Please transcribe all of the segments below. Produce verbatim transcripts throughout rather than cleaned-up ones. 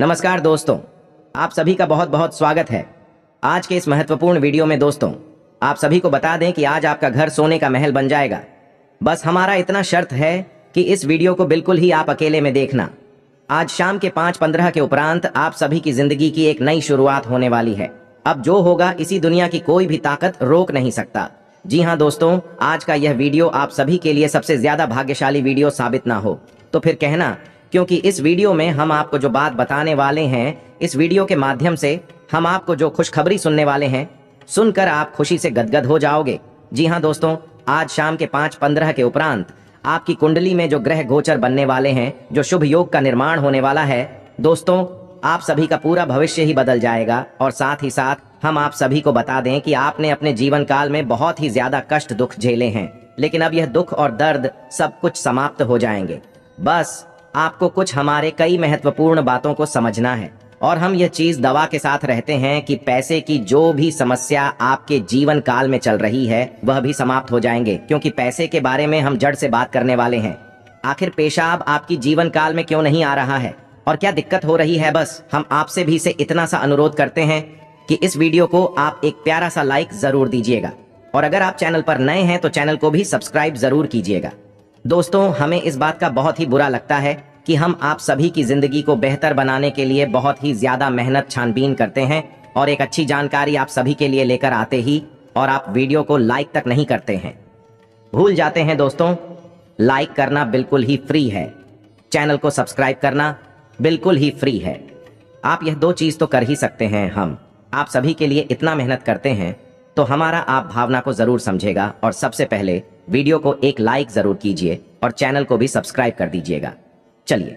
नमस्कार दोस्तों, आप सभी का बहुत बहुत स्वागत है आज के इस महत्वपूर्ण वीडियो में। दोस्तों, आप सभी को बता दें कि आज आपका घर सोने का महल बन जाएगा। बस हमारा इतना शर्त है कि इस वीडियो को बिल्कुल ही आप अकेले में देखना। आज शाम के पाँच पंद्रह के उपरांत आप सभी की जिंदगी की एक नई शुरुआत होने वाली है। अब जो होगा इसी दुनिया की कोई भी ताकत रोक नहीं सकता। जी हाँ दोस्तों, आज का यह वीडियो आप सभी के लिए सबसे ज्यादा भाग्यशाली वीडियो साबित ना हो तो फिर कहना, क्योंकि इस वीडियो में हम आपको जो बात बताने वाले हैं, इस वीडियो के माध्यम से हम आपको जो खुशखबरी सुनने वाले हैं, सुनकर आप खुशी से गदगद हो जाओगे। जी हाँ दोस्तों, आज शाम के पाँच पंद्रह के उपरांत आपकी कुंडली में जो ग्रह गोचर बनने वाले हैं, जो शुभ योग का निर्माण होने वाला है, दोस्तों आप सभी का पूरा भविष्य ही बदल जाएगा। और साथ ही साथ हम आप सभी को बता दें कि आपने अपने जीवन काल में बहुत ही ज्यादा कष्ट दुख झेले हैं, लेकिन अब यह दुख और दर्द सब कुछ समाप्त हो जाएंगे। बस आपको कुछ हमारे कई महत्वपूर्ण बातों को समझना है, और हम यह चीज दवा के साथ रहते हैं कि पैसे की जो भी समस्या आपके जीवन काल में चल रही है वह भी समाप्त हो जाएंगे, क्योंकि पैसे के बारे में हम जड़ से बात करने वाले हैं। आखिर पेशाब आपकी जीवन काल में क्यों नहीं आ रहा है और क्या दिक्कत हो रही है, बस हम आपसे भी से इतना सा अनुरोध करते हैं कि इस वीडियो को आप एक प्यारा सा लाइक जरूर दीजिएगा, और अगर आप चैनल पर नए हैं तो चैनल को भी सब्सक्राइब जरूर कीजिएगा। दोस्तों, हमें इस बात का बहुत ही बुरा लगता है कि हम आप सभी की जिंदगी को बेहतर बनाने के लिए बहुत ही ज्यादा मेहनत छानबीन करते हैं और एक अच्छी जानकारी आप सभी के लिए लेकर आते ही, और आप वीडियो को लाइक तक नहीं करते हैं, भूल जाते हैं। दोस्तों, लाइक करना बिल्कुल ही फ्री है, चैनल को सब्सक्राइब करना बिल्कुल ही फ्री है। आप यह दो चीज तो कर ही सकते हैं। हम आप सभी के लिए इतना मेहनत करते हैं तो हमारा आप भावना को जरूर समझेगा, और सबसे पहले वीडियो को एक लाइक जरूर कीजिए और चैनल को भी सब्सक्राइब कर दीजिएगा। चलिए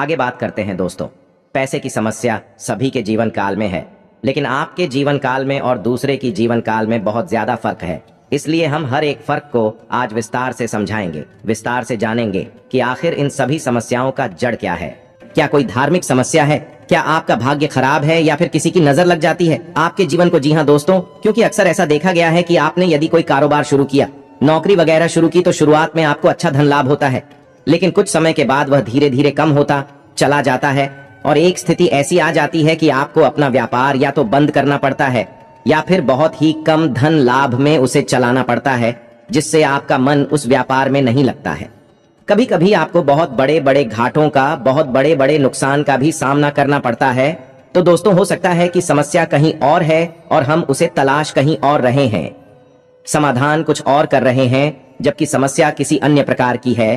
आगे बात करते हैं। दोस्तों, पैसे की समस्या सभी के जीवन काल में है, लेकिन आपके जीवन काल में और दूसरे की जीवन काल में बहुत ज्यादा फर्क है, इसलिए हम हर एक फर्क को आज विस्तार से समझाएंगे, विस्तार से जानेंगे कि आखिर इन सभी समस्याओं का जड़ क्या है। क्या कोई धार्मिक समस्या है, क्या आपका भाग्य खराब है, या फिर किसी की नजर लग जाती है आपके जीवन को? जी हाँ दोस्तों, क्योंकि अक्सर ऐसा देखा गया है कि आपने यदि कोई कारोबार शुरू किया, नौकरी वगैरह शुरू की, तो शुरुआत में आपको अच्छा धन लाभ होता है, लेकिन कुछ समय के बाद वह धीरे धीरे कम होता चला जाता है, और एक स्थिति ऐसी आ जाती है कि आपको अपना व्यापार या तो बंद करना पड़ता है या फिर बहुत ही कम धन लाभ में उसे चलाना पड़ता है, जिससे आपका मन उस व्यापार में नहीं लगता है। कभी कभी आपको बहुत बड़े बड़े घाटों का, बहुत बड़े बड़े नुकसान का भी सामना करना पड़ता है। तो दोस्तों, हो सकता है कि समस्या कहीं और है और हम उसे तलाश कहीं और रहे हैं, समाधान कुछ और कर रहे हैं, जबकि समस्या किसी अन्य प्रकार की है।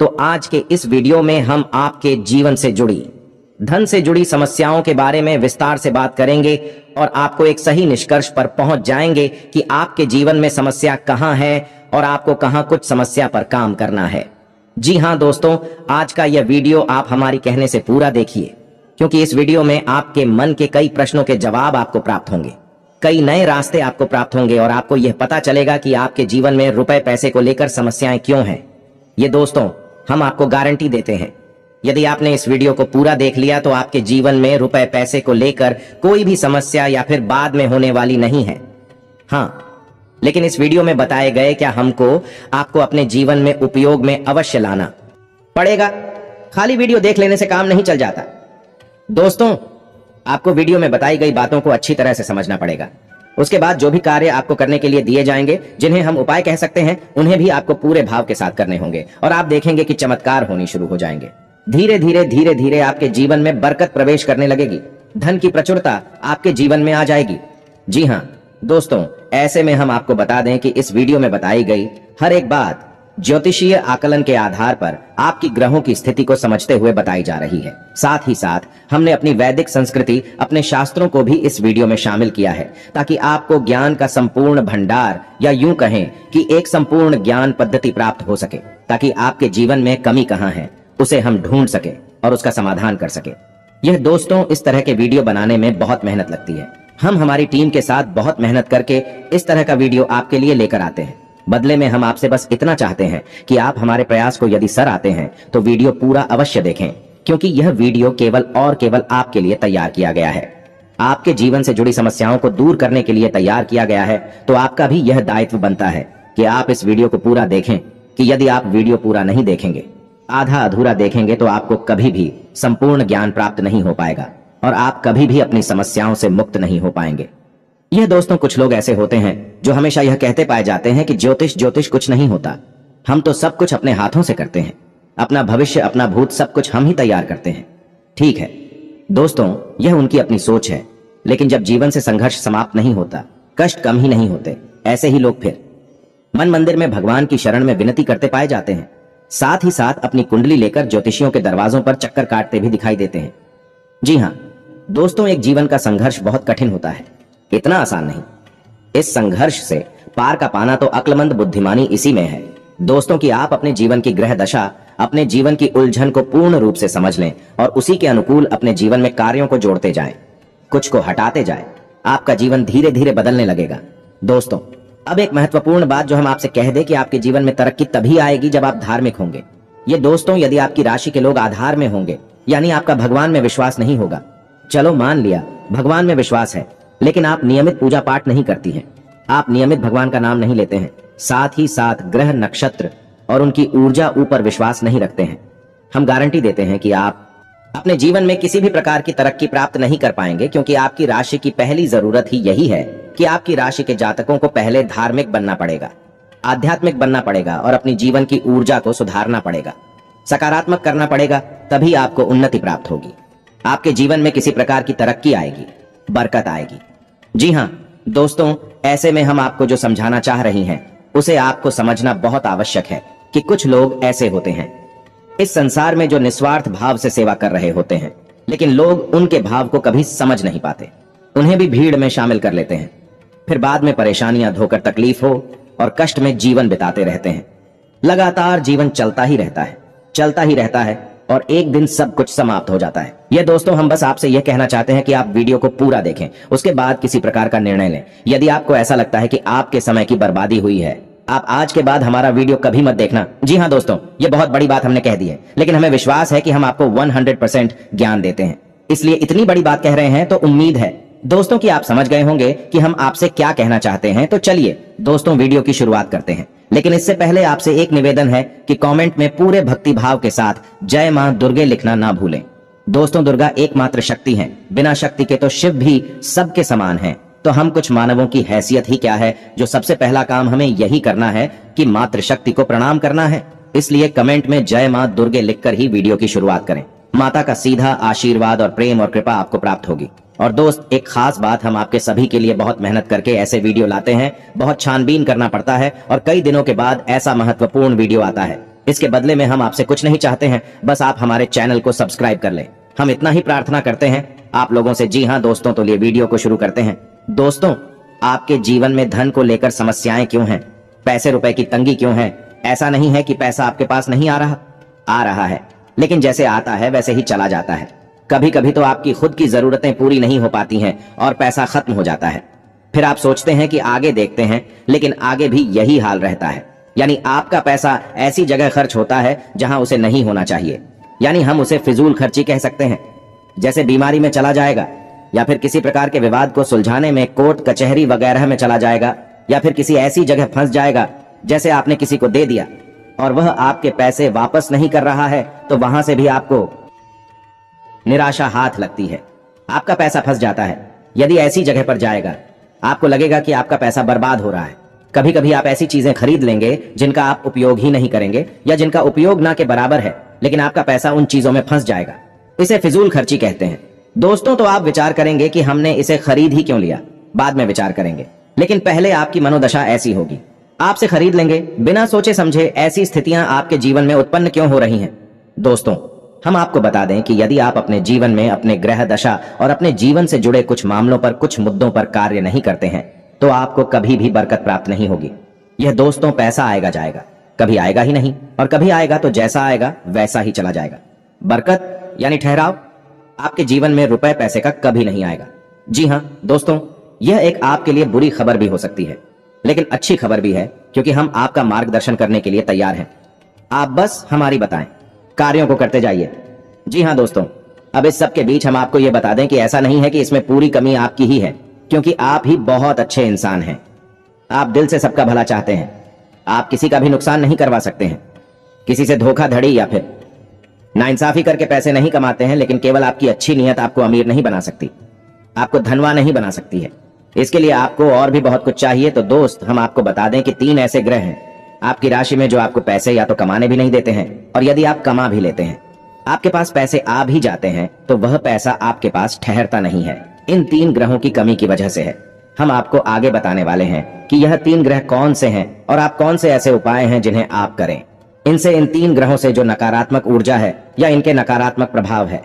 तो आज के इस वीडियो में हम आपके जीवन से जुड़ी, धन से जुड़ी समस्याओं के बारे में विस्तार से बात करेंगे, और आपको एक सही निष्कर्ष पर पहुंच जाएंगे कि आपके जीवन में समस्या कहां है और आपको कहां कुछ समस्या पर काम करना है। जी हां दोस्तों, आज का यह वीडियो आप हमारी कहने से पूरा देखिए, क्योंकि इस वीडियो में आपके मन के कई प्रश्नों के जवाब आपको प्राप्त होंगे, कई नए रास्ते आपको प्राप्त होंगे, और आपको यह पता चलेगा कि आपके जीवन में रुपए पैसे को लेकर समस्याएं क्यों हैं। ये दोस्तों, हम आपको गारंटी देते हैं, यदि आपने इस वीडियो को पूरा देख लिया तो आपके जीवन में रुपए पैसे को लेकर कोई भी समस्या या फिर बाद में होने वाली नहीं है। हाँ, लेकिन इस वीडियो में बताए गए क्या हमको आपको अपने जीवन में उपयोग में अवश्य लाना पड़ेगा। खाली वीडियो देख लेने से काम नहीं चल जाता। दोस्तों, आपको वीडियो में बताई गई बातों को अच्छी तरह से समझना पड़ेगा। उसके बाद जो भी कार्य आपको करने के लिए दिए जाएंगे, जिन्हें हम उपाय कह सकते हैं, उन्हें भी आपको पूरे भाव के साथ करने होंगे, और आप देखेंगे कि चमत्कार होनी शुरू हो जाएंगे। धीरे धीरे धीरे धीरे आपके जीवन में बरकत प्रवेश करने लगेगी, धन की प्रचुरता आपके जीवन में आ जाएगी। जी हाँ दोस्तों, ऐसे में हम आपको बता दें कि इस वीडियो में बताई गई हर एक बात ज्योतिषीय आकलन के आधार पर आपकी ग्रहों की स्थिति को समझते हुए बताई जा रही है। साथ ही साथ हमने अपनी वैदिक संस्कृति, अपने शास्त्रों को भी इस वीडियो में शामिल किया है, ताकि आपको ज्ञान का संपूर्ण भंडार, या यूं कहें कि एक संपूर्ण ज्ञान पद्धति प्राप्त हो सके, ताकि आपके जीवन में कमी कहाँ है उसे हम ढूंढ सके और उसका समाधान कर सके। यह दोस्तों, इस तरह के वीडियो बनाने में बहुत मेहनत लगती है। हम हमारी टीम के साथ बहुत मेहनत करके इस तरह का वीडियो आपके लिए लेकर आते हैं। बदले में हम आपसे बस इतना चाहते हैं कि आप हमारे प्रयास को यदि सर आते हैं तो वीडियो पूरा अवश्य देखें, क्योंकि यह वीडियो केवल और केवल आपके लिए तैयार किया गया है। आपके जीवन से जुड़ी समस्याओं को दूर करने के लिए तैयार किया गया है, तो आपका भी यह दायित्व बनता है कि आप इस वीडियो को पूरा देखें, कि यदि आप वीडियो पूरा नहीं देखेंगे, आधा अधूरा देखेंगे तो आपको कभी भी संपूर्ण ज्ञान प्राप्त नहीं हो पाएगा और आप कभी भी अपनी समस्याओं से मुक्त नहीं हो पाएंगे। यह दोस्तों कुछ लोग ऐसे होते हैं जो हमेशा यह कहते पाए जाते हैं कि ज्योतिष ज्योतिष कुछ नहीं होता, हम तो सब कुछ अपने हाथों से करते हैं, अपना भविष्य अपना भूत सब कुछ हम ही तैयार करते हैं। ठीक है दोस्तों, यह उनकी अपनी सोच है, लेकिन जब जीवन से संघर्ष समाप्त नहीं होता, कष्ट कम ही नहीं होते, ऐसे ही लोग फिर मन मंदिर में भगवान की शरण में विनती करते पाए जाते हैं, साथ ही साथ अपनी कुंडली लेकर ज्योतिषियों के दरवाजों पर चक्कर काटते भी दिखाई देते हैं। जी हाँ दोस्तों, एक जीवन का संघर्ष बहुत कठिन होता है, इतना आसान नहीं। इस संघर्ष से पार का पाना तो अक्लमंद बुद्धिमानी इसी में है दोस्तों कि आप अपने जीवन की ग्रह दशा, अपने जीवन की उलझन को पूर्ण रूप से समझ लें और उसी के अनुकूल अपने जीवन में कार्यों को जोड़ते जाएं, कुछ को हटाते जाएं। आपका जीवन धीरे धीरे बदलने लगेगा। दोस्तों अब एक महत्वपूर्ण बात जो हम आपसे कह दें कि आपके जीवन में तरक्की तभी आएगी जब आप धार्मिक होंगे। ये दोस्तों यदि आपकी राशि के लोग आधार में होंगे, यानी आपका भगवान में विश्वास नहीं होगा। चलो मान लिया भगवान में विश्वास है, लेकिन आप नियमित पूजा पाठ नहीं करती हैं, आप नियमित भगवान का नाम नहीं लेते हैं, साथ ही साथ ग्रह नक्षत्र और उनकी ऊर्जा ऊपर विश्वास नहीं रखते हैं, हम गारंटी देते हैं कि आप अपने जीवन में किसी भी प्रकार की तरक्की प्राप्त नहीं कर पाएंगे, क्योंकि आपकी राशि की पहली जरूरत ही यही है कि आपकी राशि के जातकों को पहले धार्मिक बनना पड़ेगा, आध्यात्मिक बनना पड़ेगा और अपनी जीवन की ऊर्जा को सुधारना पड़ेगा, सकारात्मक करना पड़ेगा, तभी आपको उन्नति प्राप्त होगी, आपके जीवन में किसी प्रकार की तरक्की आएगी, बरकत आएगी। जी हाँ दोस्तों, ऐसे में हम आपको जो समझाना चाह रही हैं उसे आपको समझना बहुत आवश्यक है कि कुछ लोग ऐसे होते हैं इस संसार में जो निस्वार्थ भाव से सेवा कर रहे होते हैं, लेकिन लोग उनके भाव को कभी समझ नहीं पाते, उन्हें भी भीड़ में शामिल कर लेते हैं, फिर बाद में परेशानियां धोकर तकलीफ हो और कष्ट में जीवन बिताते रहते हैं। लगातार जीवन चलता ही रहता है, चलता ही रहता है और एक दिन सब कुछ समाप्त हो जाता है। यह दोस्तों हम बस आपसे यह कहना चाहते हैं कि आप वीडियो को पूरा देखें, उसके बाद किसी प्रकार का निर्णय लें। यदि आपको ऐसा लगता है कि आपके समय की बर्बादी हुई है, आप आज के बाद हमारा वीडियो कभी मत देखना। जी हाँ दोस्तों, ये बहुत बड़ी बात हमने कह दी है, लेकिन हमें विश्वास है कि हम आपको सौ परसेंट ज्ञान देते हैं, इसलिए इतनी बड़ी बात कह रहे हैं, तो उम्मीद है दोस्तों कि आप समझ गए होंगे कि हम आपसे क्या कहना चाहते हैं। तो चलिए दोस्तों वीडियो की शुरुआत करते हैं, लेकिन इससे पहले आपसे एक निवेदन है कि कॉमेंट में पूरे भक्ति भाव के साथ जय माँ दुर्गे लिखना ना भूलें। दोस्तों दुर्गा एकमात्र शक्ति है, बिना शक्ति के तो शिव भी सबके समान है, तो हम कुछ मानवों की हैसियत ही क्या है, जो सबसे पहला काम हमें यही करना है कि मातृशक्ति को प्रणाम करना है। इसलिए कमेंट में जय मां दुर्गे लिखकर ही वीडियो की शुरुआत करें, माता का सीधा आशीर्वाद और प्रेम और कृपा आपको प्राप्त होगी। और दोस्त एक खास बात, हम आपके सभी के लिए बहुत मेहनत करके ऐसे वीडियो लाते हैं, बहुत छानबीन करना पड़ता है और कई दिनों के बाद ऐसा महत्वपूर्ण वीडियो आता है। इसके बदले में हम आपसे कुछ नहीं चाहते हैं, बस आप हमारे चैनल को सब्सक्राइब कर लें, हम इतना ही प्रार्थना करते हैं आप लोगों से। जी हाँ दोस्तों, तो लिए वीडियो को शुरू करते हैं। दोस्तों आपके जीवन में धन को लेकर समस्याएं क्यों हैं, पैसे रुपए की तंगी क्यों है? ऐसा नहीं है कि पैसा आपके पास नहीं आ रहा, आ रहा है, लेकिन जैसे आता है वैसे ही चला जाता है। कभी कभी तो आपकी खुद की जरूरतें पूरी नहीं हो पाती हैं और पैसा खत्म हो जाता है, फिर आप सोचते हैं कि आगे देखते हैं, लेकिन आगे भी यही हाल रहता है, यानी आपका पैसा ऐसी जगह खर्च होता है जहां उसे नहीं होना चाहिए, यानी हम उसे फिजूल खर्ची कह सकते हैं। जैसे बीमारी में चला जाएगा, या फिर किसी प्रकार के विवाद को सुलझाने में कोर्ट कचहरी वगैरह में चला जाएगा, या फिर किसी ऐसी जगह फंस जाएगा जैसे आपने किसी को दे दिया और वह आपके पैसे वापस नहीं कर रहा है, तो वहां से भी आपको निराशा हाथ लगती है, आपका पैसा फंस जाता है। यदि ऐसी जगह पर जाएगा आपको लगेगा कि आपका पैसा बर्बाद हो रहा है। कभी कभी आप ऐसी चीजें खरीद लेंगे जिनका आप उपयोग ही नहीं करेंगे, या जिनका उपयोग ना के बराबर है, लेकिन आपका पैसा उन चीजों में फंस जाएगा, इसे फिजूल खर्ची कहते हैं। दोस्तों तो आप विचार करेंगे कि हमने इसे खरीद ही क्यों लिया, बाद में विचार करेंगे, लेकिन पहले आपकी मनोदशा ऐसी होगी, आपसे खरीद लेंगे बिना सोचे समझे। ऐसी स्थितियां आपके जीवन में उत्पन्न क्यों हो रही हैं? दोस्तों हम आपको बता दें कि यदि आप अपने जीवन में अपने ग्रह दशा और अपने जीवन से जुड़े कुछ मामलों पर, कुछ मुद्दों पर कार्य नहीं करते हैं, तो आपको कभी भी बरकत प्राप्त नहीं होगी। यह दोस्तों पैसा आएगा जाएगा, कभी आएगा ही नहीं, और कभी आएगा तो जैसा आएगा वैसा ही चला जाएगा। बरकत यानी ठहराव आपके जीवन में रुपए पैसे का कभी नहीं आएगा। जी हाँ दोस्तों, यह एक आपके लिए बुरी खबर भी हो सकती है, लेकिन अच्छी खबर भी है, क्योंकि हम आपका मार्गदर्शन करने के लिए तैयार हैं। आप बस हमारी बताएं, कार्यों को करते जाइए। जी हाँ दोस्तों, अब इस सब के बीच हम आपको यह बता दें कि ऐसा नहीं है कि इसमें पूरी कमी आपकी ही है, क्योंकि आप ही बहुत अच्छे इंसान हैं, आप दिल से सबका भला चाहते हैं, आप किसी का भी नुकसान नहीं करवा सकते हैं, किसी से धोखाधड़ी या फिर नाइंसाफी करके पैसे नहीं कमाते हैं, लेकिन केवल आपकी अच्छी नीयत आपको अमीर नहीं बना सकती, आपको धनवान नहीं बना सकती है। इसके लिए आपको और भी बहुत कुछ चाहिए। तो दोस्त, हम आपको बता दें कि तीन ऐसे ग्रह हैं आपकी राशि में जो आपको पैसे या तो कमाने भी नहीं देते हैं, और यदि आप कमा भी लेते हैं, आपके पास पैसे आ भी जाते हैं तो वह पैसा आपके पास ठहरता नहीं है। इन तीन ग्रहों की कमी की वजह से है। हम आपको आगे बताने वाले हैं कि यह तीन ग्रह कौन से हैं और आप कौन से ऐसे उपाय हैं जिन्हें आप करें, इनसे इन तीन ग्रहों से जो नकारात्मक ऊर्जा है या इनके नकारात्मक प्रभाव है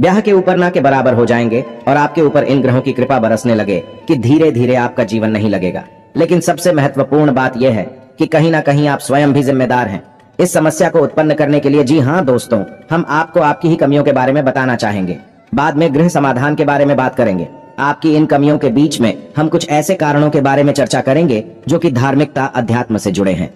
ब्याह के ऊपर ना के बराबर हो जाएंगे, और आपके ऊपर इन ग्रहों की कृपा बरसने लगे कि धीरे धीरे आपका जीवन नहीं लगेगा। लेकिन सबसे महत्वपूर्ण बात यह है कि कहीं ना कहीं आप स्वयं भी जिम्मेदार हैं इस समस्या को उत्पन्न करने के लिए। जी हाँ दोस्तों, हम आपको आपकी ही कमियों के बारे में बताना चाहेंगे, बाद में गृह समाधान के बारे में बात करेंगे। आपकी इन कमियों के बीच में हम कुछ ऐसे कारणों के बारे में चर्चा करेंगे जो कि धार्मिकता अध्यात्म से जुड़े हैं।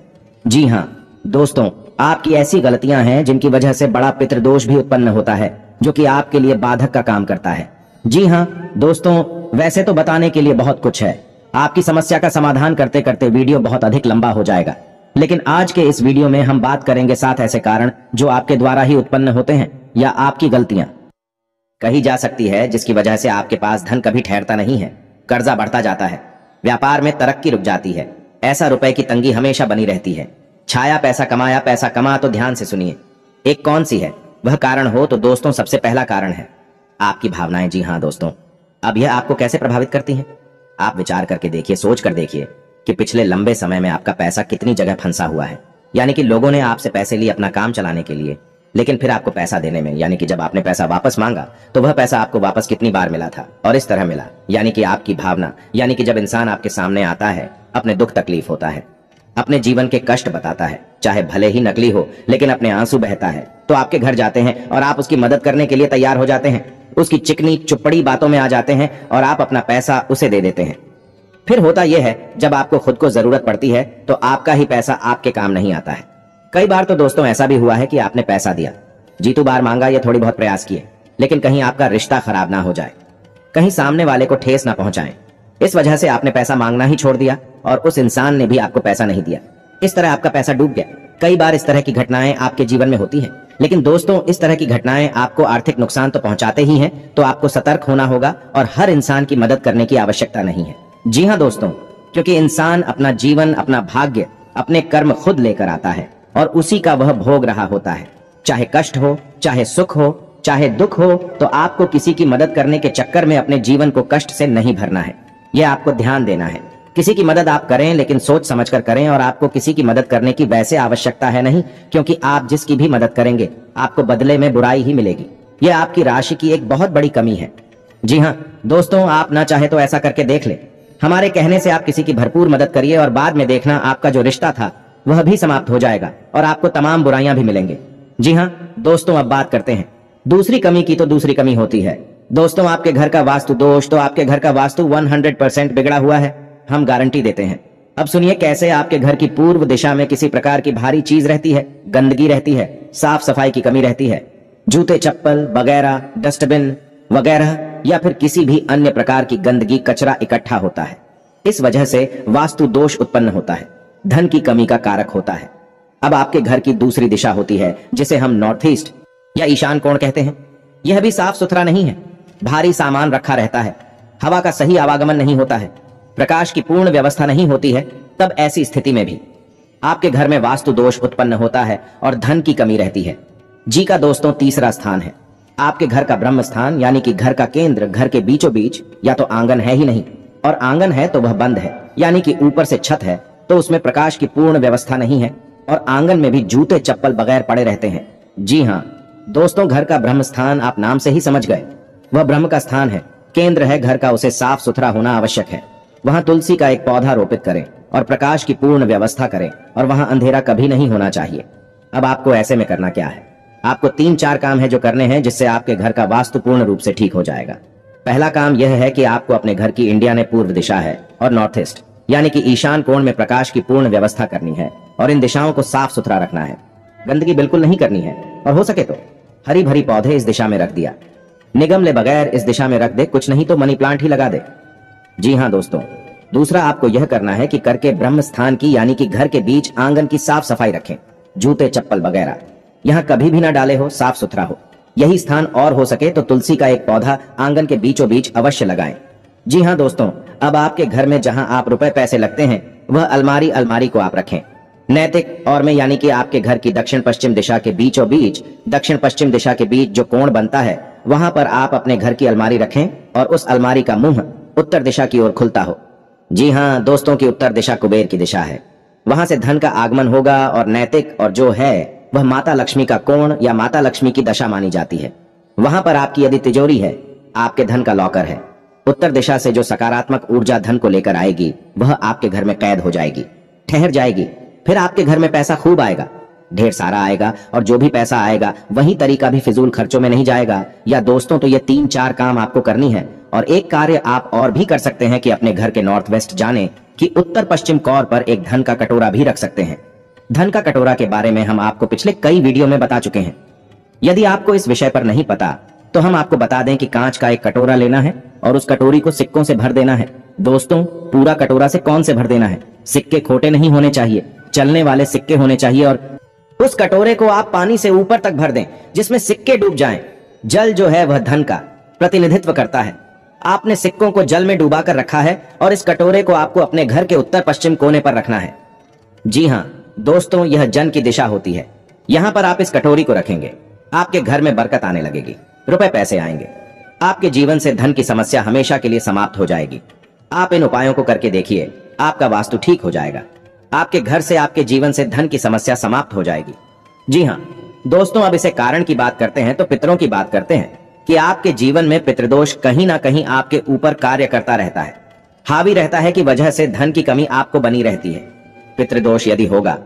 जी हाँ दोस्तों, आपकी ऐसी गलतियां हैं जिनकी वजह से बड़ा पितृदोष भी उत्पन्न होता है, जो कि आपके लिए बाधक का काम करता है। जी हाँ दोस्तों, वैसे तो बताने के लिए बहुत कुछ है, आपकी समस्या का समाधान करते करते वीडियो बहुत अधिक लंबा हो जाएगा, लेकिन आज के इस वीडियो में हम बात करेंगे सात ऐसे कारण जो आपके द्वारा ही उत्पन्न होते हैं या आपकी गलतियां कही जा सकती है जिसकी वजह से आपके पास धन कभी ठहरता नहीं है, कर्जा बढ़ता जाता है, व्यापार में तरक्की रुक जाती है, ऐसा रुपए की तंगी हमेशा बनी रहती है, छाया पैसा कमाया पैसा कमा। तो ध्यान से सुनिए, एक कौन सी है वह कारण हो। तो दोस्तों, सबसे पहला कारण है आपकी भावनाएं। जी हाँ दोस्तों, अब यह आपको कैसे प्रभावित करती हैं? आप विचार करके देखिए, सोच कर देखिए कि पिछले लंबे समय में आपका पैसा कितनी जगह फंसा हुआ है, यानी कि लोगों ने आपसे पैसे लिए अपना काम चलाने के लिए, लेकिन फिर आपको पैसा देने में, यानी कि जब आपने पैसा वापस मांगा तो वह पैसा आपको वापस कितनी बार मिला था और इस तरह मिला। यानी कि आपकी भावना, यानी कि जब इंसान आपके सामने आता है, अपने दुख तकलीफ होता है, अपने जीवन के कष्ट बताता है, चाहे भले ही नकली हो, लेकिन अपने आंसू बहता है, तो आपके घर जाते हैं और आप उसकी मदद करने के लिए तैयार हो जाते हैं, उसकी चिकनी चुपड़ी बातों में आ जाते हैं और आप अपना पैसा उसे दे देते हैं। फिर होता यह है, जब आपको खुद को जरूरत पड़ती है तो आपका ही पैसा आपके काम नहीं आता है। कई बार तो दोस्तों ऐसा भी हुआ है कि आपने पैसा दिया, जीतू बार मांगा, ये थोड़ी बहुत प्रयास किए, लेकिन कहीं आपका रिश्ता खराब ना हो जाए, कहीं सामने वाले को ठेस ना पहुंचाएं, इस वजह से आपने पैसा मांगना ही छोड़ दिया और उस इंसान ने भी आपको पैसा नहीं दिया, इस तरह आपका पैसा डूब गया। कई बार इस तरह की घटनाएं आपके जीवन में होती हैं। लेकिन दोस्तों, इस तरह की घटनाएं आपको आर्थिक नुकसान तो पहुंचाते ही हैं, तो आपको सतर्क होना होगा और हर इंसान की मदद करने की आवश्यकता नहीं है। जी हाँ दोस्तों, क्योंकि इंसान अपना जीवन, अपना भाग्य, अपने कर्म खुद लेकर आता है और उसी का वह भोग रहा होता है, चाहे कष्ट हो, चाहे सुख हो, चाहे दुख हो। तो आपको किसी की मदद करने के चक्कर में अपने जीवन को कष्ट से नहीं भरना है, यह आपको ध्यान देना है। किसी की मदद आप करें, लेकिन सोच समझकर करें, और आपको किसी की मदद करने की वैसे आवश्यकता है नहीं, क्योंकि आप जिसकी भी मदद करेंगे आपको बदले में बुराई ही मिलेगी। यह आपकी राशि की एक बहुत बड़ी कमी है। जी हाँ दोस्तों, आप ना चाहे तो ऐसा करके देख ले। हमारे कहने से आप किसी की भरपूर मदद करिए और बाद में देखना आपका जो रिश्ता था वह भी समाप्त हो जाएगा और आपको तमाम बुराइयां भी मिलेंगे। जी हाँ दोस्तों, अब बात करते हैं दूसरी कमी की। तो दूसरी कमी होती है दोस्तों आपके घर का वास्तु दोष। तो आपके घर का वास्तु सौ परसेंट बिगड़ा हुआ है, हम गारंटी देते हैं। अब सुनिए कैसे। आपके घर की पूर्व दिशा में किसी प्रकार की भारी चीज रहती है, गंदगी रहती है, साफ सफाई की कमी रहती है, जूते चप्पल वगैरह, डस्टबिन वगैरह, या फिर किसी भी अन्य प्रकार की गंदगी, कचरा इकट्ठा होता है। इस वजह से वास्तु दोष उत्पन्न होता है, धन की कमी का कारक होता है। अब आपके घर की दूसरी दिशा होती है जिसे हम नॉर्थ ईस्ट या ईशान कोण कहते हैं। यह भी साफ सुथरा नहीं है, भारी सामान रखा रहता है, हवा का सही आवागमन नहीं होता है, प्रकाश की पूर्ण व्यवस्था नहीं होती है। तब ऐसी स्थिति में भी आपके घर में वास्तु दोष उत्पन्न होता है और धन की कमी रहती है। जी का दोस्तों, तीसरा स्थान है आपके घर का ब्रह्म स्थान, यानी कि घर का केंद्र। घर के बीचों बीच या तो आंगन है ही नहीं, और आंगन है तो वह बंद है, यानी कि ऊपर से छत है तो उसमें प्रकाश की पूर्ण व्यवस्था नहीं है, और आंगन में भी जूते चप्पल बगैर पड़े रहते हैं। जी हाँ दोस्तों, घर का ब्रह्म स्थान आप नाम से ही समझ गए, वह ब्रह्म का स्थान है, केंद्र है घर का, उसे साफ सुथरा होना आवश्यक है। वहां तुलसी का एक पौधा रोपित करें और प्रकाश की पूर्ण व्यवस्था करें, और वहां अंधेरा कभी नहीं होना चाहिए। अब आपको ऐसे में करना क्या है, आपको तीन चार काम है जो करने हैं जिससे आपके घर का वास्तु पूर्ण रूप से ठीक हो जाएगा। पहला काम यह है कि आपको अपने घर की इंडिया ने पूर्व दिशा है और नॉर्थ ईस्ट यानी कि ईशान कोण में प्रकाश की पूर्ण व्यवस्था करनी है, और इन दिशाओं को साफ सुथरा रखना है, गंदगी बिल्कुल नहीं करनी है, और हो सके तो हरी भरी पौधे इस दिशा में रख दिया, निगमले बगैर इस दिशा में रख दे, कुछ नहीं तो मनी प्लांट ही लगा दे। जी हाँ दोस्तों, दूसरा आपको यह करना है कि करके ब्रह्म स्थान की यानी कि घर के बीच आंगन की साफ सफाई रखें, जूते चप्पल वगैरह यहाँ कभी भी ना डाले हो, साफ सुथरा हो। यही स्थान और हो सके तो तुलसी का एक पौधा आंगन के बीचों बीच अवश्य लगाएं। जी हाँ दोस्तों, अब आपके घर में जहाँ आप रुपए पैसे लगते हैं वह अलमारी अलमारी को आप रखें। नैतिक और में यानी कि आपके घर की दक्षिण पश्चिम दिशा के बीचों बीच दक्षिण पश्चिम दिशा के बीच जो कोण बनता है वहां पर आप अपने घर की अलमारी रखें और उस अलमारी का मुंह उत्तर दिशा की ओर खुलता हो। जी हाँ दोस्तों, की उत्तर दिशा कुबेर की दिशा है, वहां से धन का आगमन होगा और नैतिक और जो है वह माता लक्ष्मी का कोण या माता लक्ष्मी की दशा मानी जाती है। वहां पर आपकी यदि तिजोरी है, आपके धन का लॉकर है, उत्तर दिशा से जो सकारात्मक ऊर्जा धन को लेकर आएगी वह आपके घर में कैद हो जाएगी, ठहर जाएगी। फिर आपके घर में पैसा खूब आएगा, ढेर सारा आएगा और जो भी पैसा आएगा वही तरीका भी फिजूल खर्चों में नहीं जाएगा। या दोस्तों, तो ये तीन चार काम आपको करनी है और एक कार्य आप और भी कर सकते हैं कि अपने घर के नॉर्थ वेस्ट जाने कि उत्तर पश्चिम कोर पर एक धन का कटोरा भी रख सकते हैं। धन का कटोरा के बारे में हम आपको पिछले कई वीडियो में बता चुके हैं। यदि आपको इस विषय पर नहीं पता तो हम आपको बता दें कि कांच का एक कटोरा लेना है और उस कटोरी को सिक्कों से भर देना है। दोस्तों, पूरा कटोरा से कौन से भर देना है, सिक्के खोटे नहीं होने चाहिए, चलने वाले सिक्के होने चाहिए। और उस कटोरे को आप पानी से ऊपर तक भर दें जिसमें सिक्के डूब जाएं। जल जो है वह धन का प्रतिनिधित्व करता है। आपने सिक्कों को जल में डुबा कर रखा है और इस कटोरे को आपको अपने घर के उत्तर पश्चिम कोने पर रखना है। जी हाँ दोस्तों, यह जन की दिशा होती है। यहाँ पर आप इस कटोरी को रखेंगे, आपके घर में बरकत आने लगेगी, रुपए पैसे आएंगे, आपके जीवन से धन की समस्या हमेशा के लिए समाप्त हो जाएगी। आप इन उपायों को करके देखिए, आपका वास्तु ठीक हो जाएगा, आपके घर से आपके जीवन से धन की समस्या समाप्त हो जाएगी। जी हाँ दोस्तों, अब इसे कारण की बात करते हैं तो पितरों की बात करते हैं कि आपके जीवन में पितृदोष कहीं ना कहीं आपके ऊपर कार्य करता रहता है, हावी रहता है कि वजह से धन की कमी आपको बनी रहती है। पितृदोष यदि होगा,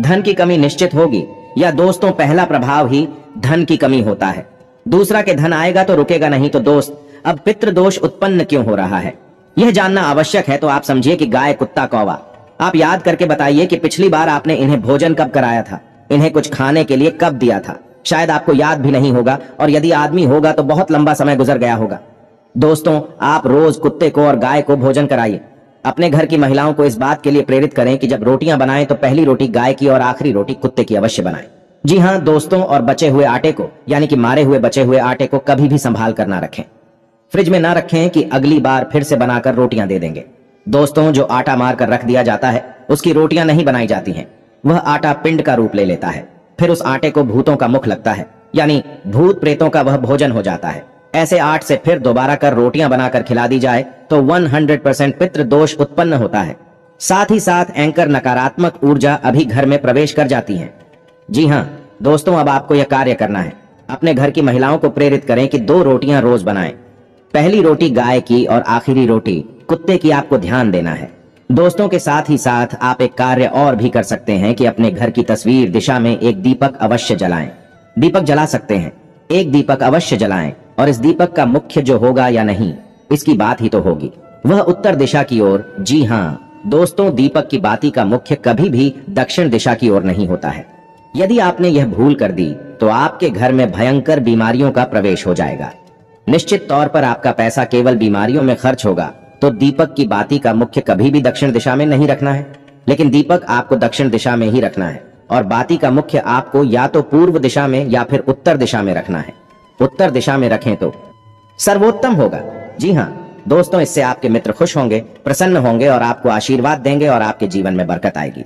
धन की कमी निश्चित होगी। या दोस्तों, पहला प्रभाव ही धन की कमी होता है, दूसरा के धन आएगा तो रुकेगा नहीं। तो दोस्त, अब पितृदोष उत्पन्न क्यों हो रहा है यह जानना आवश्यक है। तो आप समझिए कि गाय कुत्ता कौवा, आप याद करके बताइए कि पिछली बार आपने इन्हें भोजन कब कराया था, इन्हें कुछ खाने के लिए कब दिया था, शायद आपको याद भी नहीं होगा और यदि आदमी होगा तो बहुत लंबा समय गुजर गया होगा। दोस्तों, आप रोज कुत्ते को और गाय को भोजन कराइए। अपने घर की महिलाओं को इस बात के लिए प्रेरित करें कि जब रोटियां बनाएं तो पहली रोटी गाय की और आखिरी रोटी कुत्ते की अवश्य बनाएं। जी हाँ दोस्तों, और बचे हुए आटे को यानी कि मारे हुए बचे हुए आटे को कभी भी संभाल कर ना रखें, फ्रिज में ना रखें कि अगली बार फिर से बनाकर रोटियां दे देंगे। दोस्तों, जो आटा मारकर रख दिया जाता है उसकी रोटियां नहीं बनाई जाती हैं, वह आटा पिंड का रूप ले लेता है, फिर उस आटे को भूतों का मुख लगता है यानी भूत प्रेतों का वह भोजन हो जाता है। ऐसे आट से फिर दोबारा कर रोटियां बनाकर खिला दी जाए तो सौ परसेंट पितृदोष उत्पन्न होता है। साथ ही साथ एंकर नकारात्मक ऊर्जा अभी घर में प्रवेश कर जाती है। जी हाँ दोस्तों, अब आपको यह कार्य करना है, अपने घर की महिलाओं को प्रेरित करें कि दो रोटियां रोज बनाएं, पहली रोटी गाय की और आखिरी रोटी कुत्ते की। आपको ध्यान देना है दोस्तों। के साथ ही साथ आप एक कार्य और भी कर सकते हैं कि अपने घर की तस्वीर दिशा में एक दीपक अवश्य जलाएं। दीपक जला सकते हैं, एक दीपक अवश्य जलाएं और इस दीपक का मुख्य जो होगा या नहीं इसकी बात ही तो होगी, वह उत्तर दिशा की ओर। जी हाँ दोस्तों, दीपक की बाती का मुख्य कभी भी दक्षिण दिशा की ओर नहीं होता है। यदि आपने यह भूल कर दी तो आपके घर में भयंकर बीमारियों का प्रवेश हो जाएगा। निश्चित तौर पर आपका पैसा केवल बीमारियों में खर्च होगा। तो दीपक की बाती का मुख्य कभी भी दक्षिण दिशा में नहीं रखना है, लेकिन दीपक आपको दक्षिण दिशा में ही रखना है और बाती का मुख्य आपको या तो पूर्व दिशा में या फिर उत्तर दिशा में रखना है। उत्तर दिशा में रखें तो सर्वोत्तम होगा। जी हाँ दोस्तों, इससे आपके मित्र खुश होंगे, प्रसन्न होंगे और आपको आशीर्वाद देंगे और आपके जीवन में बरकत आएगी।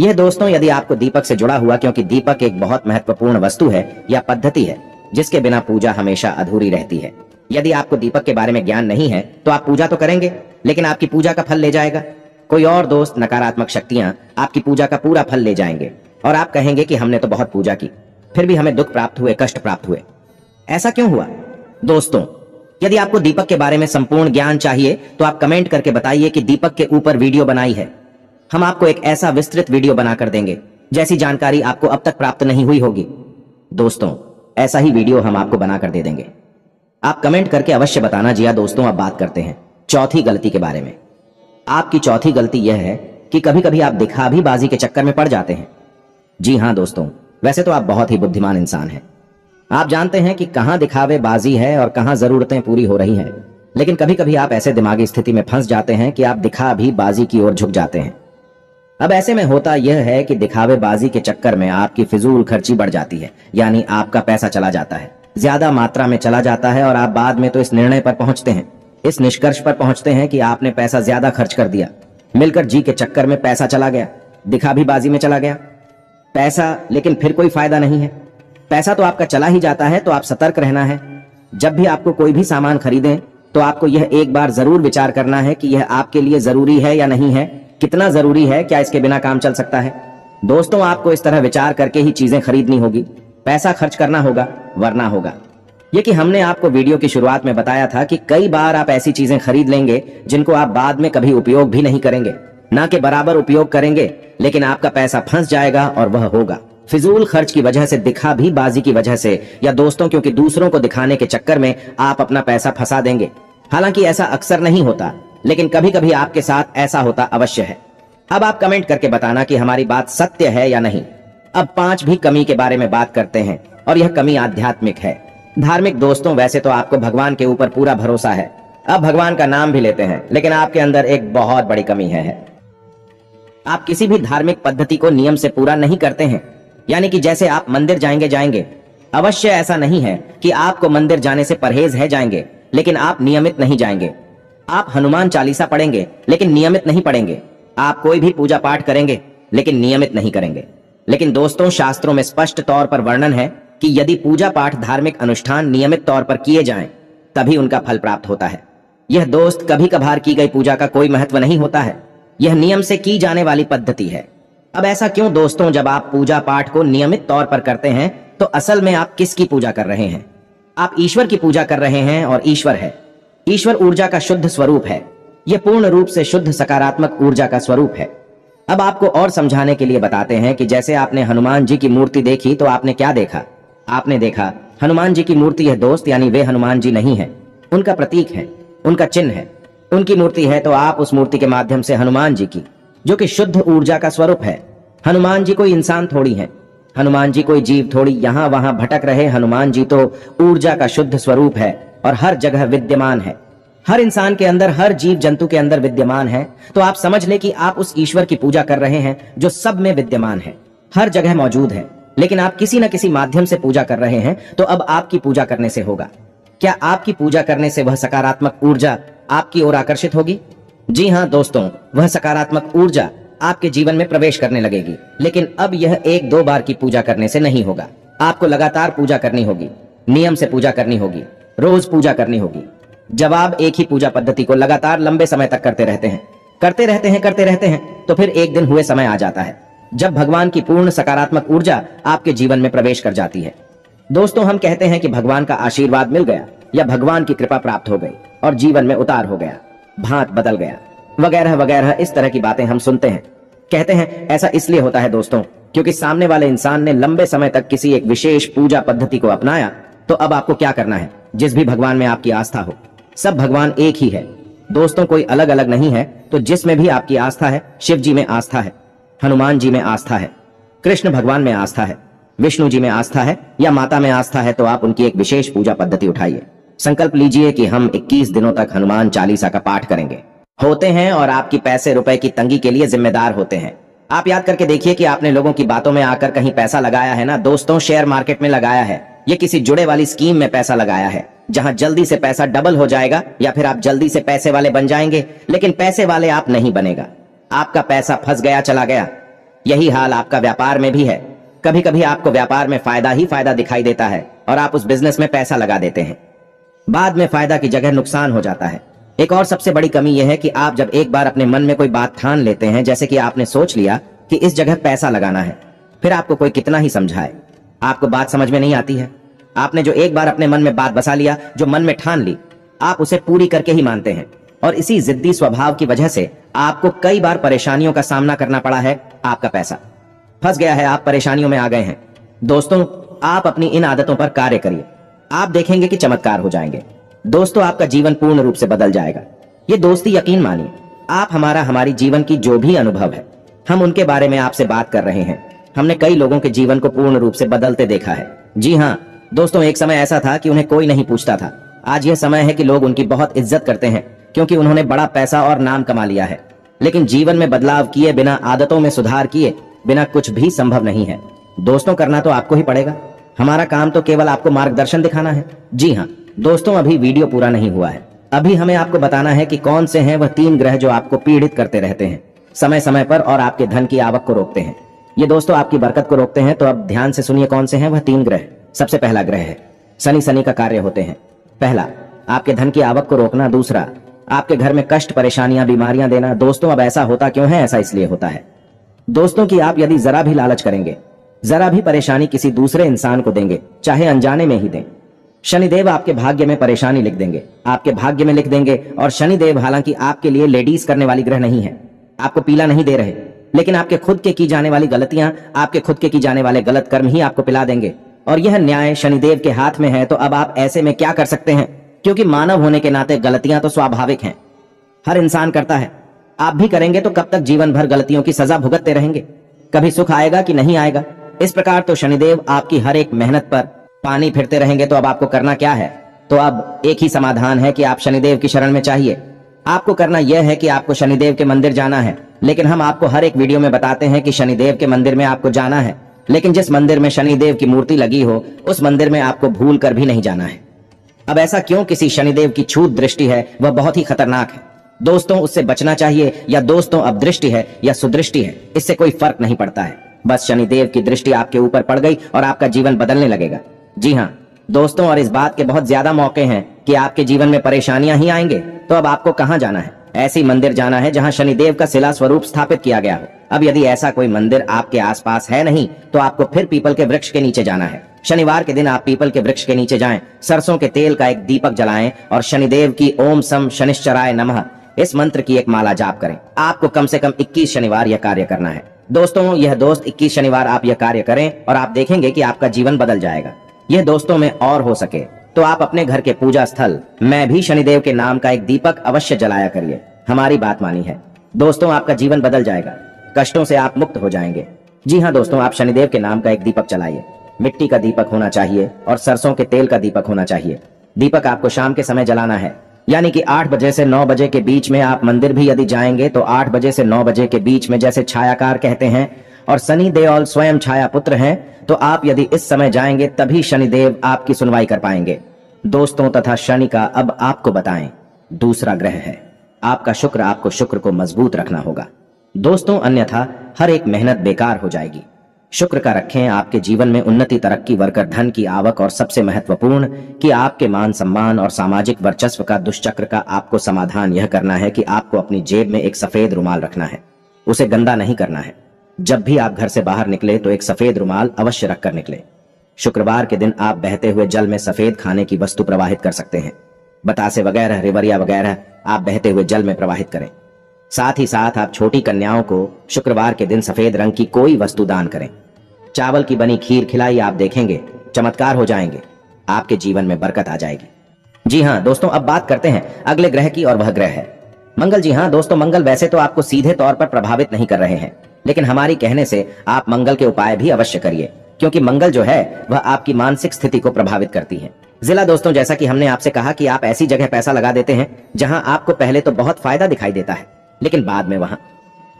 यह दोस्तों यदि आपको दीपक से जुड़ा हुआ, क्योंकि दीपक एक बहुत महत्वपूर्ण वस्तु है या पद्धति है जिसके बिना पूजा हमेशा अधूरी रहती है। यदि आपको दीपक के बारे में ज्ञान नहीं है तो आप पूजा तो करेंगे लेकिन आपकी पूजा का फल ले जाएगा कोई और। दोस्त, नकारात्मक शक्तियां आपकी पूजा का पूरा फल ले जाएंगे और आप कहेंगे कि हमने तो बहुत पूजा की, फिर भी हमें दुख प्राप्त हुए, कष्ट प्राप्त हुए, ऐसा क्यों हुआ। दोस्तों, यदि आपको दीपक के बारे में संपूर्ण ज्ञान चाहिए तो आप कमेंट करके बताइए कि दीपक के ऊपर वीडियो बनाई है। हम आपको एक ऐसा विस्तृत वीडियो बनाकर देंगे जैसी जानकारी आपको अब तक प्राप्त नहीं हुई होगी। दोस्तों, ऐसा ही वीडियो हम आपको बनाकर दे देंगे, आप कमेंट करके अवश्य बताना। जी हाँ दोस्तों, अब बात करते हैं चौथी गलती के बारे में। आपकी चौथी गलती यह है कि कभी कभी आप दिखावीबाजी के चक्कर में पड़ जाते हैं। जी हाँ दोस्तों, वैसे तो आप बहुत ही बुद्धिमान इंसान हैं, आप जानते हैं कि कहाँ दिखावेबाजी है और कहाँ जरूरतें पूरी हो रही हैं, लेकिन कभी कभी आप ऐसे दिमागी स्थिति में फंस जाते हैं कि आप दिखावीबाजी की ओर झुक जाते हैं। अब ऐसे में होता यह है कि दिखावेबाजी के चक्कर में आपकी फिजूल खर्ची बढ़ जाती है, यानी आपका पैसा चला जाता है, ज्यादा मात्रा में चला जाता है और आप बाद में तो इस निर्णय पर पहुंचते हैं, इस निष्कर्ष पर पहुंचते हैं कि आपने पैसा ज्यादा खर्च कर दिया। मिलकर जी के चक्कर में पैसा चला गया, दिखावीबाजी में चला गया पैसा, लेकिन फिर कोई फायदा नहीं है। पैसा तो आपका चला ही जाता है, तो आप सतर्क रहना है। जब भी आपको कोई भी सामान खरीदें तो आपको यह एक बार जरूर विचार करना है कि यह आपके लिए जरूरी है या नहीं है, कितना जरूरी है, क्या इसके बिना काम चल सकता है। दोस्तों, आपको इस तरह विचार करके ही चीजें खरीदनी होगी, पैसा खर्च करना होगा, वरना होगा। ये कि हमने आपको वीडियो की शुरुआत में बताया था कि कई बार आप ऐसी चीजें खरीद लेंगे जिनको आप बाद में कभी उपयोग भी नहीं करेंगे, ना के बराबर उपयोग करेंगे, लेकिन आपका पैसा फंस जाएगा और वह होगा फिजूल खर्च की वजह से, दिखा भी बाजी की वजह से, या दोस्तों क्योंकि दूसरों को दिखाने के चक्कर में आप अपना पैसा फंसा देंगे। हालांकि ऐसा अक्सर नहीं होता, लेकिन कभी कभी आपके साथ ऐसा होता अवश्य है। अब आप कमेंट करके बताना कि हमारी बात सत्य है या नहीं। अब पांचवी कमी के बारे में बात करते हैं, और यह कमी आध्यात्मिक है, धार्मिक। दोस्तों, वैसे तो आपको भगवान के ऊपर पूरा भरोसा है, आप भगवान का नाम भी लेते हैं, लेकिन आपके अंदर एक बहुत बड़ी कमी है। आप किसी भी धार्मिक पद्धति को नियम से पूरा नहीं करते हैं, यानी कि जैसे आप मंदिर जाएंगे जाएंगे अवश्य, ऐसा नहीं है कि आपको मंदिर जाने से परहेज है, जाएंगे, लेकिन आप नियमित नहीं जाएंगे। आप हनुमान चालीसा पढ़ेंगे लेकिन नियमित नहीं पढ़ेंगे, आप कोई भी पूजा पाठ करेंगे लेकिन नियमित नहीं करेंगे। लेकिन दोस्तों, शास्त्रों में स्पष्ट तौर पर वर्णन है कि यदि पूजा पाठ धार्मिक अनुष्ठान नियमित तौर पर किए जाएं तभी उनका फल प्राप्त होता है। यह दोस्त कभी कभार की गई पूजा का कोई महत्व नहीं होता है, यह नियम से की जाने वाली पद्धति है। अब ऐसा क्यों दोस्तों? जब आप पूजा पाठ को नियमित तौर पर करते हैं तो असल में आप किसकी पूजा कर रहे हैं? आप ईश्वर की पूजा कर रहे हैं, और ईश्वर है, ईश्वर ऊर्जा का शुद्ध स्वरूप है, यह पूर्ण रूप से शुद्ध सकारात्मक ऊर्जा का स्वरूप है। अब आपको और समझाने के लिए बताते हैं कि जैसे आपने हनुमान जी की मूर्ति देखी तो आपने क्या देखा? आपने देखा हनुमान जी की मूर्ति है दोस्त, यानी वे हनुमान जी नहीं है, उनका प्रतीक है, उनका चिन्ह है, उनकी मूर्ति है। तो आप उस मूर्ति के माध्यम से हनुमान जी की, जो कि शुद्ध ऊर्जा का स्वरूप है, हनुमान जी कोई इंसान थोड़ी है, हनुमान जी कोई जीव थोड़ी यहाँ वहां भटक रहे, हनुमान जी तो ऊर्जा का शुद्ध स्वरूप है और हर जगह विद्यमान है, हर इंसान के अंदर, हर जीव जंतु के अंदर विद्यमान है। तो आप समझ ले कि आप उस ईश्वर की पूजा कर रहे हैं जो सब में विद्यमान है, हर जगह मौजूद है, लेकिन आप किसी न किसी माध्यम से पूजा कर रहे हैं। तो अब आपकी पूजा करने से होगा क्या? आपकी पूजा करने से वह सकारात्मक ऊर्जा आपकी ओर आकर्षित होगी। जी हाँ दोस्तों, वह सकारात्मक ऊर्जा आपके जीवन में प्रवेश करने लगेगी, लेकिन अब यह एक दो बार की पूजा करने से नहीं होगा। आपको लगातार पूजा करनी होगी, नियम से पूजा करनी होगी, रोज पूजा करनी होगी। जब आप एक ही पूजा पद्धति को लगातार लंबे समय तक करते रहते हैं करते रहते हैं करते रहते हैं तो फिर एक दिन हुए समय आ जाता है जब भगवान की पूर्ण सकारात्मक ऊर्जा आपके जीवन में प्रवेश कर जाती है। दोस्तों, हम कहते हैं कि भगवान का आशीर्वाद मिल गया, या भगवान की कृपा प्राप्त हो गई और जीवन में उतार हो गया, भांत बदल गया, वगैरह वगैरह, इस तरह की बातें हम सुनते हैं, कहते हैं। ऐसा इसलिए होता है दोस्तों क्योंकि सामने वाले इंसान ने लंबे समय तक किसी एक विशेष पूजा पद्धति को अपनाया। तो अब आपको क्या करना है? जिस भी भगवान में आपकी आस्था हो, सब भगवान एक ही है दोस्तों, कोई अलग अलग नहीं है। तो जिसमें भी आपकी आस्था है, शिव जी में आस्था है, हनुमान जी में आस्था है, कृष्ण भगवान में आस्था है, विष्णु जी में आस्था है, या माता में आस्था है, तो आप उनकी एक विशेष पूजा पद्धति उठाइए। संकल्प लीजिए कि हम इक्कीस दिनों तक हनुमान चालीसा का पाठ करेंगे, होते हैं, और आपकी पैसे रुपए की तंगी के लिए जिम्मेदार होते हैं। आप याद करके देखिए कि आपने लोगों की बातों में आकर कहीं पैसा लगाया है ना दोस्तों? शेयर मार्केट में लगाया है, ये किसी जुड़े वाली स्कीम में पैसा लगाया है जहां जल्दी से पैसा डबल हो जाएगा, या फिर आप जल्दी से पैसे वाले बन जाएंगे, लेकिन पैसे वाले आप नहीं बनेगा। आपका पैसा फंस गया, चला गया। यही हाल आपका व्यापार में भी है। कभी कभी आपको व्यापार में फायदा ही फायदा दिखाई देता है और आप उस बिजनेस में पैसा लगा देते हैं, बाद में फायदा की जगह नुकसान हो जाता है। एक और सबसे बड़ी कमी यह है कि आप जब एक बार अपने मन में कोई बात ठान लेते हैं, जैसे कि आपने सोच लिया कि इस जगह पैसा लगाना है, फिर आपको कोई कितना ही समझाए, आपको बात समझ में नहीं आती है। आपने जो एक बार अपने मन में बात बसा लिया, जो मन में ठान ली, आप उसे पूरी करके ही मानते हैं, और इसी जिद्दी स्वभाव की वजह से आपको कई बार परेशानियों का सामना करना पड़ा है। आपका पैसा फंस गया है, आप परेशानियों में आ गए हैं। दोस्तों, आप अपनी इन आदतों पर कार्य करिए, आप देखेंगे कि चमत्कार हो जाएंगे। दोस्तों, आपका जीवन पूर्ण रूप से बदल जाएगा। ये दोस्ती यकीन मानिए, आप हमारा, हमारी जीवन की जो भी अनुभव है, हम उनके बारे में आपसे बात कर रहे हैं। हमने कई लोगों के जीवन को पूर्ण रूप से बदलते देखा है। जी हाँ दोस्तों, एक समय ऐसा था कि उन्हें कोई नहीं पूछता था। आज यह समय है कि लोग उनकी बहुत इज्जत करते हैं, क्योंकि उन्होंने बड़ा पैसा और नाम कमा लिया है। लेकिन जीवन में बदलाव किए बिना, आदतों में सुधार किए बिना कुछ भी संभव नहीं है। दोस्तों, करना तो आपको ही पड़ेगा। हमारा काम तो केवल आपको मार्गदर्शन दिखाना है। जी हाँ दोस्तों, अभी वीडियो पूरा नहीं हुआ है। अभी हमें आपको बताना है कि कौन से हैं वह तीन ग्रह जो आपको पीड़ित करते रहते हैं समय समय पर और आपके धन की आवक को रोकते हैं। ये दोस्तों आपकी बरकत को रोकते हैं। तो अब ध्यान से सुनिए कौन से हैं वह तीन ग्रह। सबसे पहला ग्रह है शनि। शनि का कार्य होते हैं, पहला आपके धन की आवक को रोकना, दूसरा आपके घर में कष्ट, परेशानियां, बीमारियां देना। दोस्तों अब ऐसा होता क्यों है? ऐसा इसलिए होता है दोस्तों कि आप यदि जरा भी लालच करेंगे, जरा भी परेशानी किसी दूसरे इंसान को देंगे, चाहे अनजाने में ही दें, शनिदेव आपके भाग्य में परेशानी लिख देंगे, आपके भाग्य में लिख देंगे। और शनिदेव हालांकि आपके लिए लेडीज करने वाली ग्रह नहीं है, आपको पीला नहीं दे रहे, लेकिन आपके खुद के की जाने वाली गलतियां, आपके खुद के की जाने वाले गलत कर्म ही आपको पिला देंगे। और यह न्याय शनिदेव के हाथ में है। तो अब आप ऐसे में क्या कर सकते हैं? क्योंकि मानव होने के नाते गलतियां तो स्वाभाविक हैं, हर इंसान करता है, आप भी करेंगे। तो कब तक जीवन भर गलतियों की सजा भुगतते रहेंगे? कभी सुख आएगा कि नहीं आएगा? इस प्रकार तो शनिदेव आपकी हर एक मेहनत पर पानी फिरते रहेंगे। तो अब आपको करना क्या है? तो अब एक ही समाधान है कि आप शनिदेव की शरण में चाहिए। आपको करना यह है कि आपको शनिदेव के मंदिर जाना है। लेकिन हम आपको हर एक वीडियो में बताते हैं कि शनिदेव के मंदिर में आपको जाना है, लेकिन जिस मंदिर में शनिदेव की मूर्ति लगी हो उस मंदिर में आपको भूल कर भी नहीं जाना है। अब ऐसा क्यों? किसी शनिदेव की छूत दृष्टि है, वह बहुत ही खतरनाक है दोस्तों, उससे बचना चाहिए। या दोस्तों अब दृष्टि है या सुदृष्टि है, इससे कोई फर्क नहीं पड़ता है, बस शनिदेव की दृष्टि आपके ऊपर पड़ गई और आपका जीवन बदलने लगेगा। जी हाँ दोस्तों, और इस बात के बहुत ज्यादा मौके हैं कि आपके जीवन में परेशानियां ही आएंगे। तो अब आपको कहाँ जाना है? ऐसी मंदिर जाना है जहाँ शनिदेव का शिला स्वरूप स्थापित किया गया हो। अब यदि ऐसा कोई मंदिर आपके आसपास है नहीं, तो आपको फिर पीपल के वृक्ष के नीचे जाना है। शनिवार के दिन आप पीपल के वृक्ष के नीचे जाएं, सरसों के तेल का एक दीपक जलाएं और शनिदेव की ओम सम शनिश्चराय नमः इस मंत्र की एक माला जाप करें। आपको कम से कम इक्कीस शनिवार यह कार्य करना है दोस्तों। यह दोस्त इक्कीस शनिवार आप यह कार्य करें और आप देखेंगे कि आपका जीवन बदल जाएगा। यह दोस्तों में और हो सके तो आप अपने घर के पूजा स्थल में भी शनिदेव के नाम का एक दीपक अवश्य जलाया करिए। हमारी बात मानी है दोस्तों, आपका जीवन बदल जाएगा, कष्टों से आप मुक्त हो जाएंगे। जी हाँ दोस्तों, आप शनिदेव के नाम का एक दीपक जलाइए। मिट्टी का दीपक होना चाहिए और सरसों के तेल का दीपक होना चाहिए। दीपक आपको शाम के समय जलाना है, यानी कि आठ बजे से नौ बजे के बीच में। आप मंदिर भी यदि जाएंगे तो आठ बजे से नौ बजे के बीच में, जैसे छायाकार कहते हैं और शनि देओल स्वयं छाया पुत्र हैं, तो आप यदि इस समय जाएंगे तभी शनिदेव आपकी सुनवाई कर पाएंगे दोस्तों। तथा शनि का अब आपको बताएं दूसरा ग्रह है आपका शुक्र। आपको शुक्र को मजबूत रखना होगा दोस्तों, अन्यथा हर एक मेहनत बेकार हो जाएगी। शुक्र का रखें, आपके जीवन में उन्नति, तरक्की, वर्कर धन की आवक और सबसे महत्वपूर्ण कि आपके मान सम्मान और सामाजिक वर्चस्व का दुष्चक्र का आपको समाधान यह करना है कि आपको अपनी जेब में एक सफेद रुमाल रखना है, उसे गंदा नहीं करना है। जब भी आप घर से बाहर निकले तो एक सफेद रुमाल अवश्य रखकर निकले। शुक्रवार के दिन आप बहते हुए जल में सफेद खाने की वस्तु प्रवाहित कर सकते हैं, बतासे वगैरह, रेवरिया वगैरह आप बहते हुए जल में प्रवाहित करें। साथ ही साथ आप छोटी कन्याओं को शुक्रवार के दिन सफेद रंग की कोई वस्तु दान करें। चावल की बनी खीर खिलाई, आप देखेंगे चमत्कार हो जाएंगे, आपके जीवन में बरकत आ जाएगी। जी हाँ दोस्तों, अब बात करते हैं अगले ग्रह की और वह ग्रह है मंगल। जी हाँ दोस्तों, मंगल वैसे तो आपको सीधे तौर पर प्रभावित नहीं कर रहे हैं, लेकिन हमारी कहने से आप मंगल के उपाय भी अवश्य करिए, क्योंकि मंगल जो है वह आपकी मानसिक स्थिति को प्रभावित करती है। जिला दोस्तों, जैसा कि हमने आपसे कहा कि आप ऐसी जगह पैसा लगा देते हैं जहां आपको पहले तो बहुत फायदा दिखाई देता है, लेकिन बाद में वहां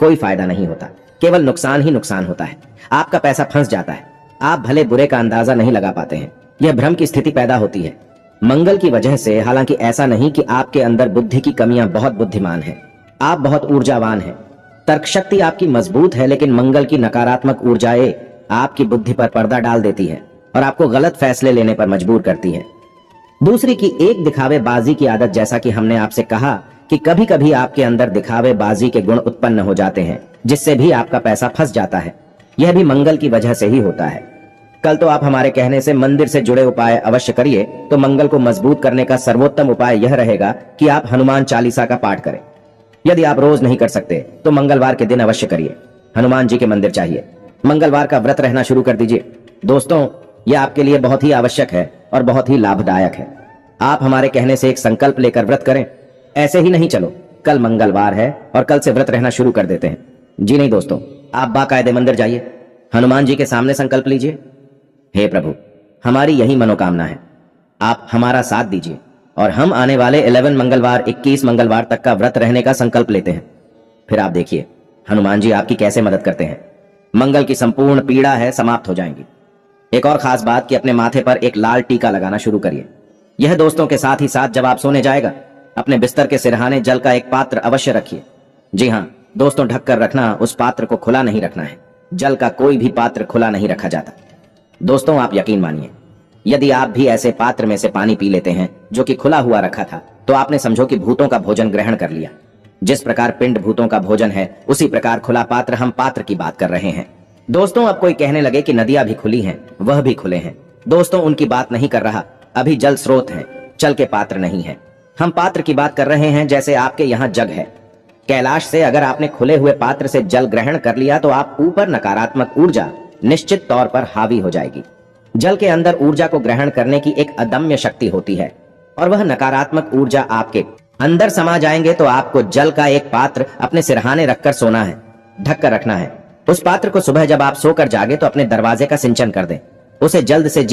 कोई फायदा नहीं होता, केवल नुकसान ही नुकसान होता है। आपका पैसा फंस जाता है, आप भले बुरे का अंदाजा नहीं लगा पाते हैं, यह भ्रम की स्थिति पैदा होती है मंगल की वजह से। हालांकि ऐसा नहीं कि आपके अंदर बुद्धि की कमियां, बहुत बुद्धिमान है आप, बहुत ऊर्जावान है, तर्कशक्ति आपकी मजबूत है, लेकिन मंगल की नकारात्मक ऊर्जाएं आपकी बुद्धि पर पर्दा डाल देती है और आपको गलत फैसले लेने पर मजबूर करती है। दूसरी की एक दिखावेबाजी की आदत, जैसा कि हमने आपसे कहा कि कभी कभी आपके अंदर दिखावेबाजी के गुण उत्पन्न हो जाते हैं, जिससे भी आपका पैसा फंस जाता है, यह भी मंगल की वजह से ही होता है। कल तो आप हमारे कहने से मंदिर से जुड़े उपाय अवश्य करिए। तो मंगल को मजबूत करने का सर्वोत्तम उपाय यह रहेगा कि आप हनुमान चालीसा का पाठ करें। यदि आप रोज नहीं कर सकते तो मंगलवार के दिन अवश्य करिए, हनुमान जी के मंदिर चाहिए। मंगलवार का व्रत रहना शुरू कर दीजिए दोस्तों, यह आपके लिए बहुत ही आवश्यक है और बहुत ही लाभदायक है। आप हमारे कहने से एक संकल्प लेकर व्रत करें, ऐसे ही नहीं चलो कल मंगलवार है और कल से व्रत रहना शुरू कर देते हैं। जी नहीं दोस्तों, आप बाकायदे मंदिर जाइए, हनुमान जी के सामने संकल्प लीजिए, हे प्रभु हमारी यही मनोकामना है, आप हमारा साथ दीजिए और हम आने वाले ग्यारह मंगलवार, इक्कीस मंगलवार तक का व्रत रहने का संकल्प लेते हैं। फिर आप देखिए हनुमान जी आपकी कैसे मदद करते हैं। मंगल की संपूर्ण पीड़ा है समाप्त हो जाएंगी। एक और खास बात कि अपने माथे पर एक लाल टीका लगाना शुरू करिए। यह दोस्तों के साथ ही साथ जब आप सोने जाएगा अपने बिस्तर के सिरहाने जल का एक पात्र अवश्य रखिए। जी हाँ दोस्तों, ढककर रखना, उस पात्र को खुला नहीं रखना है। जल का कोई भी पात्र खुला नहीं रखा जाता। दोस्तों आप यकीन मानिए, यदि आप भी ऐसे पात्र में से पानी पी लेते हैं जो कि खुला हुआ रखा था, तो आपने समझो कि भूतों का भोजन ग्रहण कर लिया। जिस प्रकार पिंड भूतों का भोजन है, उसी प्रकार खुला पात्र, हम पात्र की बात कर रहे हैं। दोस्तों अब कोई कहने लगे कि नदियां भी खुली हैं, वह भी खुले हैं। दोस्तों उनकी बात नहीं कर रहा, अभी जल स्रोत हैं, चल के पात्र नहीं है। हम पात्र की बात कर रहे हैं, जैसे आपके यहाँ जग है। कैलाश से अगर आपने खुले हुए पात्र से जल ग्रहण कर लिया तो आप ऊपर नकारात्मक ऊर्जा निश्चित तौर पर हावी हो जाएगी। जल के अंदर ऊर्जा को ग्रहण करने की एक अदम्य शक्ति होती है और वह नकारात्मक ऊर्जा आपके अंदर समा जाएंगे। तो आपको जल का एक पात्र अपने सिरहाने रखकर सोना है, ढककर रखना है। उस पात्र को सुबह जब आप सोकर जागे तो अपने दरवाजे का सिंचन कर दें, उसे जल्द से